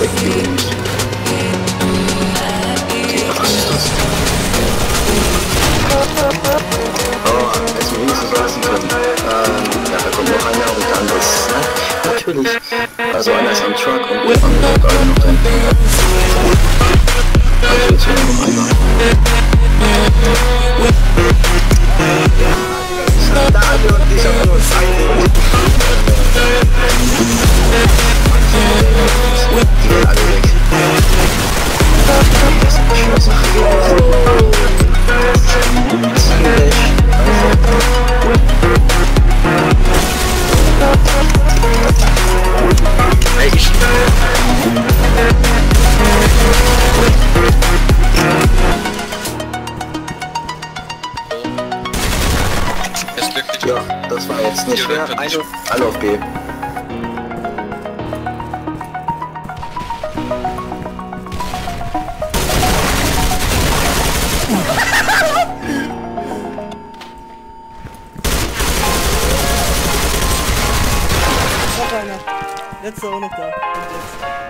weggelegt. Was ist das? Oh, hätten wir wenigstens lassen können. Ja, da kommt noch einer und der andere ist, ne? Natürlich. Also einer ist am Truck und der andere hat alle noch drin. Also jetzt hören wir noch einmal. Da hat er dich aber nur Zeit. Die gehen alle weg. Das ist eine schöne Sache gewesen. Das ist ein gutes Fleisch. Ja, das war jetzt nicht schwer. Alle auf B. Letzter auch noch da.